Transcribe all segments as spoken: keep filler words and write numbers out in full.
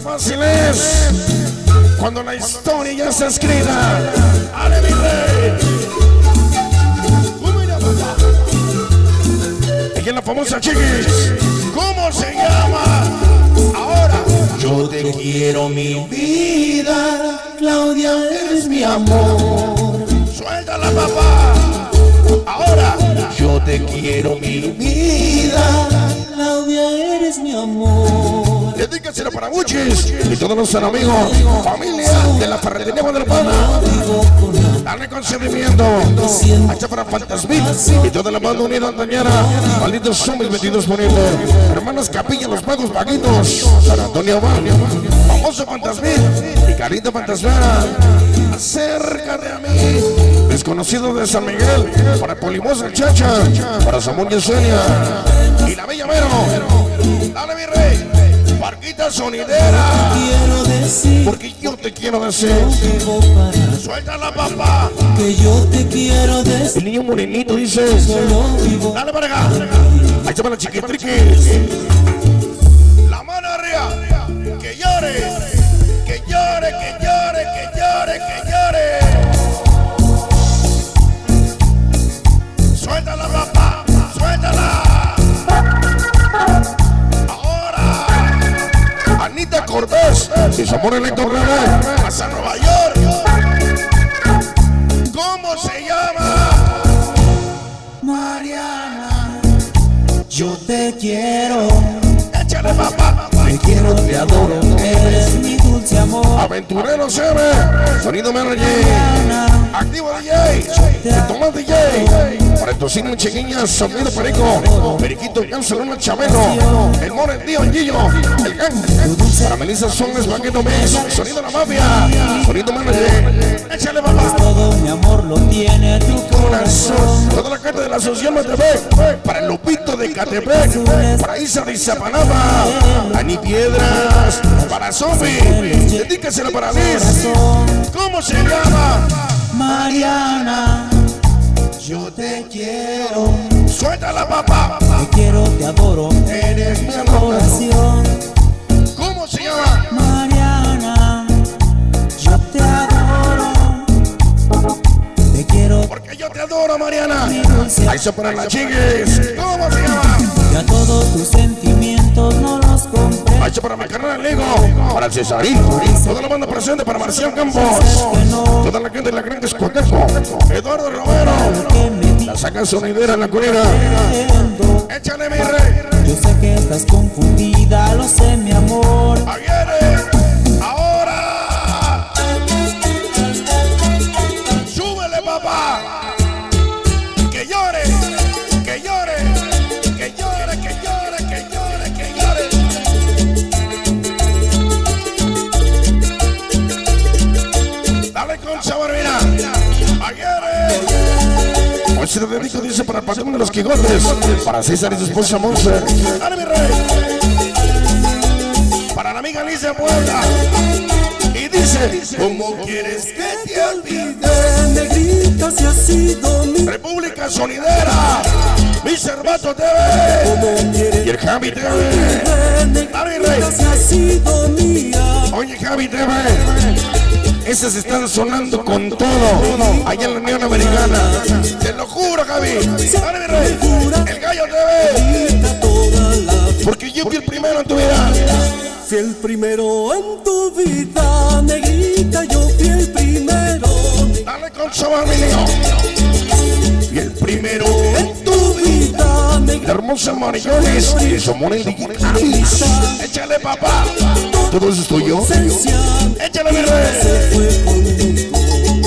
fácil es cuando la historia ya está escrita. ¡Ale, mi rey! Aquí es la famosa Chiquis. ¿Cómo se llama? Ahora. Yo te quiero, mi vida. Claudia, eres mi amor. Suéltala, papá. Ahora. Yo te quiero, mi vida. Claudia, eres mi amor. Dedícaselo para Guchis y todos los amigos, familia de la ferretería guadalupana. Dale consentimiento. Hacha para Fantasmita y toda la banda unida antañera. Malditos zombies metidos poniendo. Hermanos Capilla, los pagos vaguitos. San Antonio Barrio, famoso Fantasmita y carita fantasmera. Acércate a mí. Desconocido de San Miguel. Para Polimosa el Chacha. Para Samón y Eugenia. Y la bella Vero. Dale, mi rey. Barquita sonidera, porque yo te quiero decir, suéltala, papá, que yo te quiero decir. El niño morenito dice, dale para acá, ahí está para la chiquitriquis, la mano arriba, que llore, que llore, que llore, que llore, que llore, suéltala, papá, suéltala. Anita Cortés, mis amores electorales, hasta Nueva York. ¿Cómo se llama? Mariana, yo te quiero. Échale, papá. Te quiero, te adoro, eres mi dulce amor. Aventurero C M, sonido Ménager, activo D J, Tomás D J, para el tocino Chiquinha, Sofi de Perico, Periquito, Cancelona, Chabelo, el More, el Tío, el Gillo, el Gang, para Melissa, son es Baqueto, sonido de la mafia, sonido Ménager, échale papá. Todo mi amor lo tiene tu corazón. Toda la carta de la Asociación Catepec, para el Lupito de Catepec, para Isa de Zapanama, ni piedras para Sofi, dedícaselo para Liz. ¿Cómo se llama? Mariana, yo te quiero. Suéltala, papá. Te quiero, te adoro. Eres mi adoración. ¿Cómo se llama? Mariana, yo te adoro. Te quiero. Porque yo te adoro, Mariana. Ahí se para las Chiquis. ¿Cómo se llama? Ya todos tus sentimientos no los compré. Ahí para mi carnal Lego, para el Cesarín, toda la banda presente, para Marcial Campos, toda la gente de la gran discoteca, Eduardo Romero, la saca sonidera en la culera. Échale, mi rey. Yo sé que estás confundida, lo sé, mi amor. ¡Aguirre! ¡Ahora! ¡Súbele, papá! Hoy se lo dedico, dice, para el Pacón de los Quijotes, para César y su esposa Monza. Dale, mi rey. Para la amiga Alicia Puebla. Y dice, ¿cómo quieres que te olvide? Negrita, si ha sido mi República Sonidera, mi Servato T V y el Javi T V. Dale, mi rey. Oye, Javi T V, esas están sonando con todo allá en la Unión Americana. Te lo juro, Javi. Dale, mi rey. El gallo te ve. Porque yo fui el primero en tu vida. Fui el primero en tu vida, negrita. Yo fui el primero. Dale con sabor, mi niño. Fui el primero en tu vida, negrita. La hermosa Marillanes y su amor en digitalis. Échale, papá. Todo eso es tuyo. Échale, mi rey.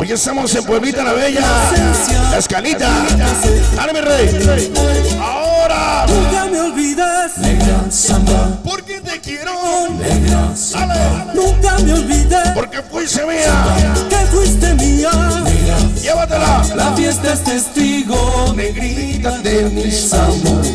Hoy estamos en Poemita la Bella, la Escalita. Dale, mi rey. Ahora. Nunca me olvides, negra samba, porque te quiero, negra samba. Nunca me olvides, porque fuiste mía, que fuiste mía, negra. Llévatela. La fiesta es testigo, negrita de mis amores.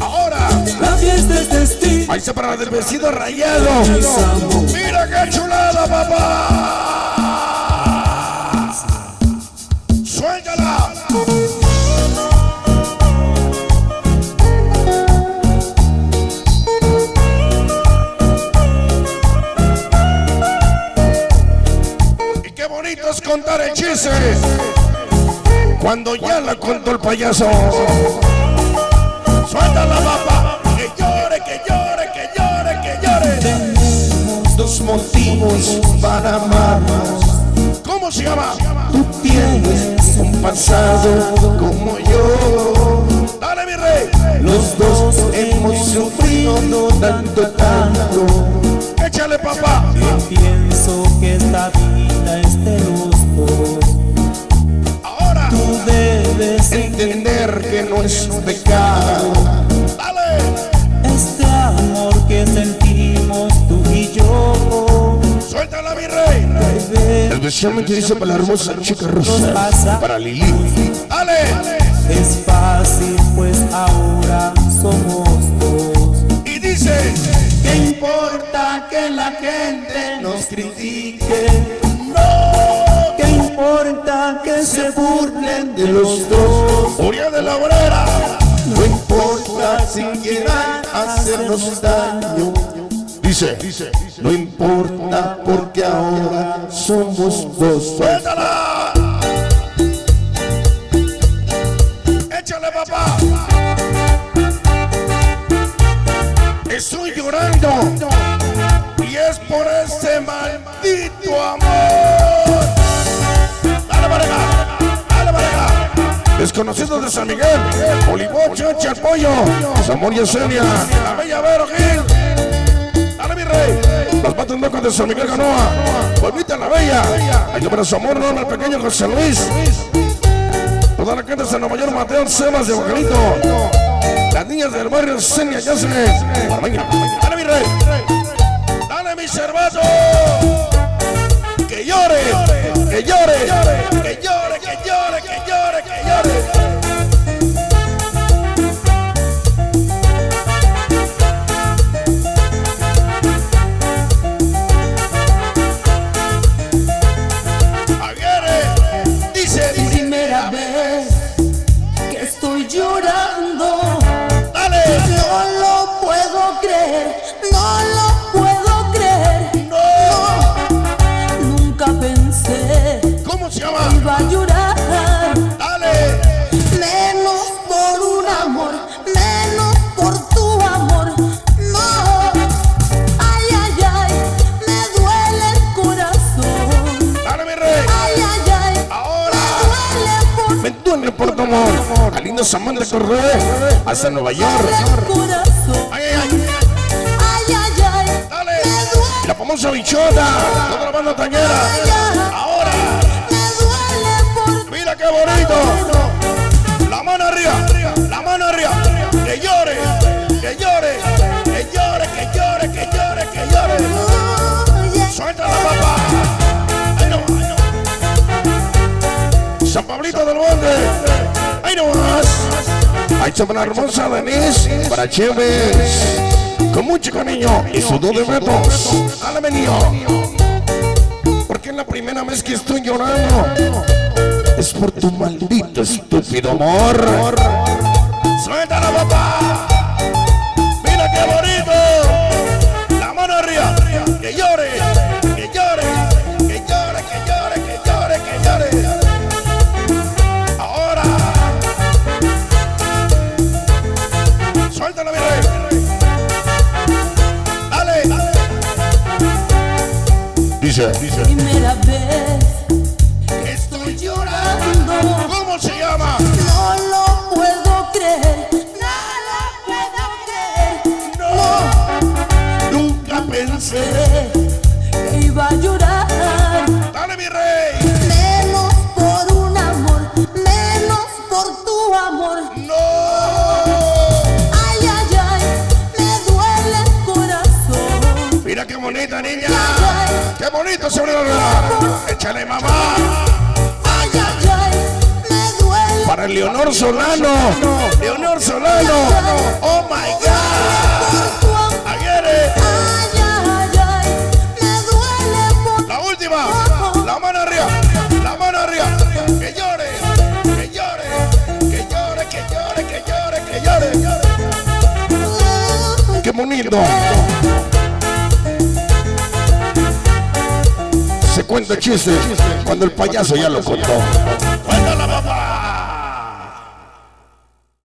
Ahora. La fiesta es testigo. Ahí se para del vestido rayado. Mira qué chulada, papá. Suéltala. contar el chiste cuando ya la contó el payaso. Suelta la papa, que llore, que llore, que llore, que llore. Tenemos dos motivos para amarnos. ¿Cómo se llama? Tú tienes un pasado como yo. Dale, mi rey. Los dos hemos sufrido, no tanto, tanto. Échale, papá. Yo pienso que esta vida es de los dos. Ahora tú debes entender que no es un pecado. Dale. Este amor que sentimos tú y yo. Suéltala, mi rey. Especialmente dice para la hermosa chica rosa, para Lili. Dale. Es fácil, pues ahora somos dos. Y dice: ¿qué importa que la gente nos critique? No. ¿Qué importa que se burlen de los dos? Uriel de la Obrera. No importa si quieran hacernos daño. Dice, dice, no importa porque ahora somos dos. ¡Suéltala! ¡Échale, papá! Estoy llorando y es por ese maldito amor. ¡Dale para acá! ¡Dale para acá! Desconocidos de San Miguel, Polimosa, Chapollo, Samón y Eselia, la bella Vero Gil. Los patos locos de San Miguel Canoa, Poemita la Bella, ayúdame para su amor, Norma el pequeño José Luis, toda la gente de San Nueva York, Mateo, Sebas de Bocanito, las niñas del barrio Senia Yacine, dale mi rey, dale mi Servato, que llore, que llore, que llore, que llore, que llore, que llore. Al lindo Samán de Correa, hasta Nueva York. Ay, ay, ay. Dale. La famosa bichota, toda la banda tañera. Ahora. Mira qué bonito. La mano arriba, la mano arriba. Que llore, que llore, que llore, que llore, que llore, que llore. Suelta la papá. Ay, no, ay, no. San Pablito del Monte. Ahí no más. Ahí está una hermosa Denise para Chévez, con mucho cariño y sus dos debetos. Dale, venido. Porque es la primera vez que estoy llorando. Es por tu maldito estúpido amor. Suéltala, papá. Mira qué bonito. La mano arriba. Que llore. Que llore. Que llore. Que llore. Que llore. Que llore. Que llore. Dice, dice. Primera vez que estoy llorando. ¿Cómo se llama? No lo puedo creer. No lo puedo creer. No. Nunca pensé que iba a llorar. Dale, mi rey. Menos por un amor. Menos por tu amor. No. Ay, ay, ay. Me duele el corazón. Mira qué bonita niña. ¡Qué bonito sobre la rueda! ¡Échale, mamá! ¡Ay, ay, ay! ¡Me duele! Para Leonor Solano. ¡Leonor Solano! ¡Oh, my God! ¡Aguere! ¡Ay, ay, ay! ¡Me duele! ¡La última! ¡La mano arriba! ¡La mano arriba! ¡Que llore! ¡Que llore! ¡Que llore! ¡Que llore! ¡Que llore! ¡Que llore! ¡Qué bonito! se cuenta el chiste cuando el payaso ya lo contó.